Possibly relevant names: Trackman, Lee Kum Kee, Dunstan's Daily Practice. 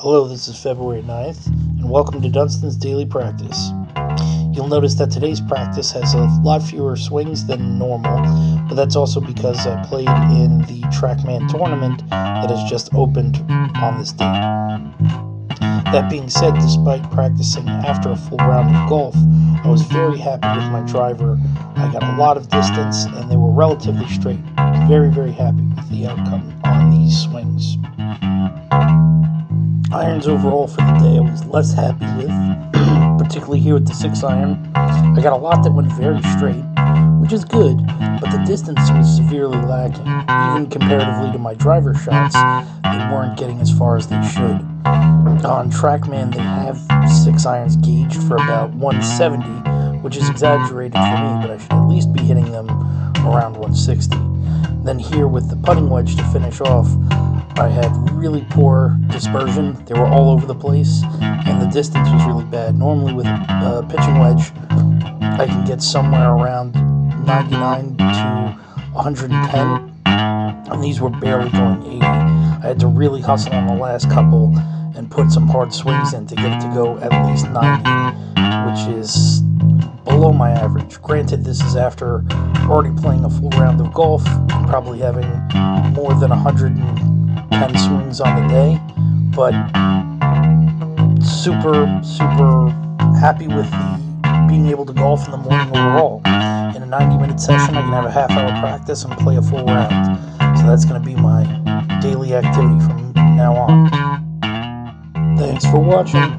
Hello, this is February 9th, and welcome to Dunstan's Daily Practice. You'll notice that today's practice has a lot fewer swings than normal, but that's also because I played in the Trackman tournament that has just opened on this date. That being said, despite practicing after a full round of golf, I was very happy with my driver. I got a lot of distance, and they were relatively straight. Very, very happy with the outcome on these swings. Irons overall for the day I was less happy with, particularly here with the 6 iron. I got a lot that went very straight, which is good, but the distance was severely lacking. Even comparatively to my driver shots, they weren't getting as far as they should. On Trackman, they have 6 irons gauged for about 170, which is exaggerated for me, but I should at least be hitting them around 160. Then here with the putting wedge to finish off, I had really poor dispersion. They were all over the place, and the distance was really bad. Normally with a pitching wedge, I can get somewhere around 99 to 110, and these were barely going 80. I had to really hustle on the last couple and put some hard swings in to get it to go at least 90, which is below my average. Granted, this is after already playing a full round of golf, and probably having more than 110 swings on the day, but super happy with being able to golf in the morning overall. In a 90-minute session, I can have a half-hour practice and play a full round. So that's going to be my daily activity from now on. Thanks for watching.